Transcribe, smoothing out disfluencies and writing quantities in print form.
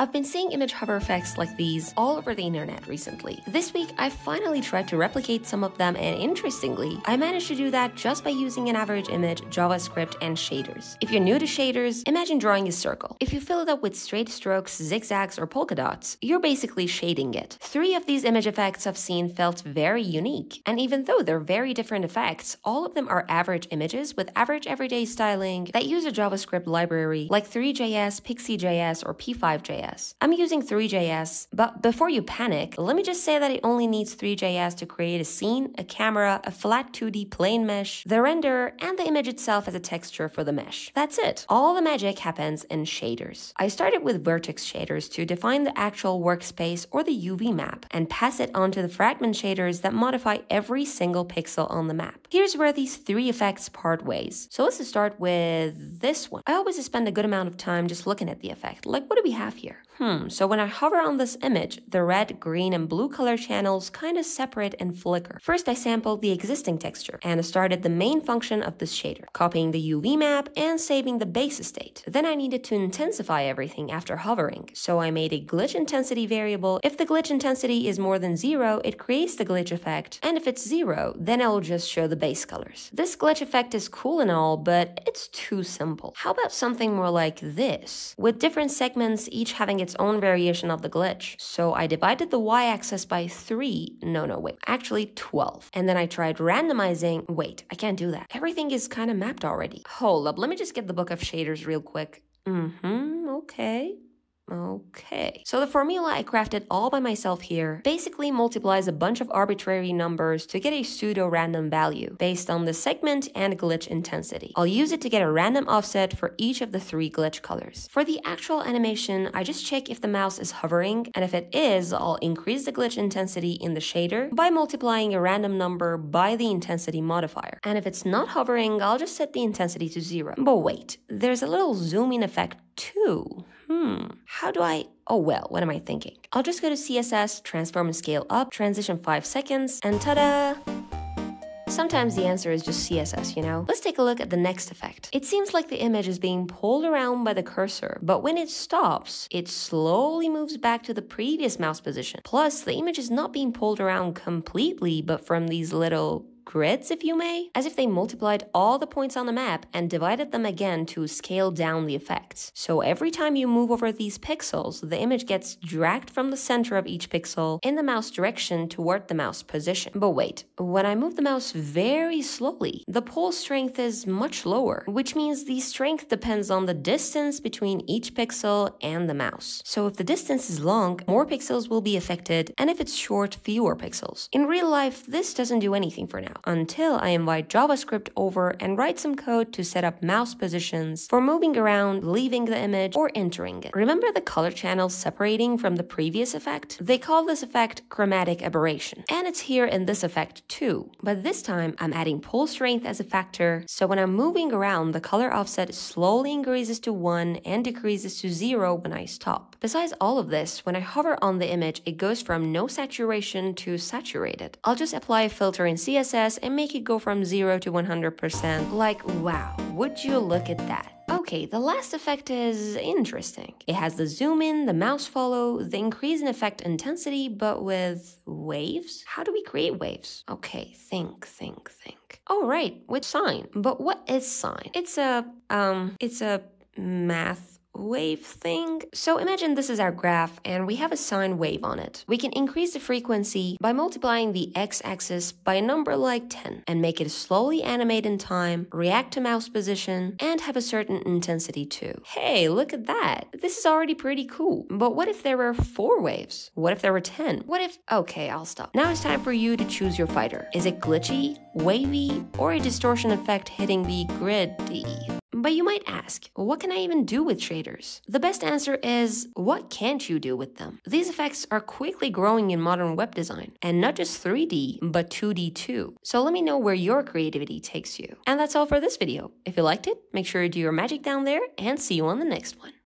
I've been seeing image hover effects like these all over the internet recently. This week, I finally tried to replicate some of them, and interestingly, I managed to do that just by using an average image, JavaScript, and shaders. If you're new to shaders, imagine drawing a circle. If you fill it up with straight strokes, zigzags, or polka dots, you're basically shading it. Three of these image effects I've seen felt very unique, and even though they're very different effects, all of them are average images with average everyday styling that use a JavaScript library like Three.js, Pixi.js, or p5.js. I'm using Three.js, but before you panic, let me just say that it only needs Three.js to create a scene, a camera, a flat 2D plane mesh, the renderer, and the image itself as a texture for the mesh. That's it. All the magic happens in shaders. I started with vertex shaders to define the actual workspace or the UV map, and pass it on to the fragment shaders that modify every single pixel on the map. Here's where these three effects part ways. So let's start with this one. I always spend a good amount of time just looking at the effect. Like, what do we have here? So when I hover on this image, the red, green, and blue color channels kind of separate and flicker. First, I sampled the existing texture and started the main function of this shader, copying the UV map and saving the base state. Then I needed to intensify everything after hovering, so I made a glitch intensity variable. If the glitch intensity is more than 0, it creates the glitch effect, and if it's 0, then it'll just show the base colors. This glitch effect is cool and all, but it's too simple. How about something more like this, with different segments each having its own variation of the glitch? So I divided the y-axis by 3, actually 12. And then I tried randomizing. Wait, I can't do that. Everything is kind of mapped already. Hold up, let me just get the book of shaders real quick. Okay. So the formula I crafted all by myself here basically multiplies a bunch of arbitrary numbers to get a pseudo-random value based on the segment and glitch intensity. I'll use it to get a random offset for each of the three glitch colors. For the actual animation, I just check if the mouse is hovering, and if it is, I'll increase the glitch intensity in the shader by multiplying a random number by the intensity modifier. And if it's not hovering, I'll just set the intensity to 0. But wait, there's a little zoom-in effect too. How do I... what am I thinking? I'll just go to CSS, transform and scale up, transition 5 seconds, and ta-da! Sometimes the answer is just CSS, you know? Let's take a look at the next effect. It seems like the image is being pulled around by the cursor, but when it stops, it slowly moves back to the previous mouse position. Plus, the image is not being pulled around completely, but from these little... grids, if you may, as if they multiplied all the points on the map and divided them again to scale down the effects. So every time you move over these pixels, the image gets dragged from the center of each pixel in the mouse direction toward the mouse position. But wait, when I move the mouse very slowly, the pull strength is much lower, which means the strength depends on the distance between each pixel and the mouse. So if the distance is long, more pixels will be affected, and if it's short, fewer pixels. In real life, this doesn't do anything for now, until I invite JavaScript over and write some code to set up mouse positions for moving around, leaving the image, or entering it. Remember the color channels separating from the previous effect? They call this effect chromatic aberration, and it's here in this effect too. But this time, I'm adding pull strength as a factor, so when I'm moving around, the color offset slowly increases to 1 and decreases to 0 when I stop. Besides all of this, when I hover on the image, it goes from no saturation to saturated. I'll just apply a filter in CSS and make it go from 0 to 100%. Like, wow, would you look at that? Okay, the last effect is interesting. It has the zoom in, the mouse follow, the increase in effect intensity, but with waves? How do we create waves? Okay, think. Oh, right, with sine. But what is sine? It's a, math wave thing. So imagine this is our graph and we have a sine wave on it. We can increase the frequency by multiplying the x-axis by a number like 10 and make it slowly animate in time, react to mouse position, and have a certain intensity too. Hey, look at that. This is already pretty cool. But what if there were 4 waves? What if there were 10? What if... okay, I'll stop. Now it's time for you to choose your fighter. Is it glitchy, wavy, or a distortion effect hitting the grid? But you might ask, what can I even do with shaders? The best answer is, what can't you do with them? These effects are quickly growing in modern web design, and not just 3D, but 2D too. So let me know where your creativity takes you. And that's all for this video. If you liked it, make sure you do your magic down there, and see you on the next one.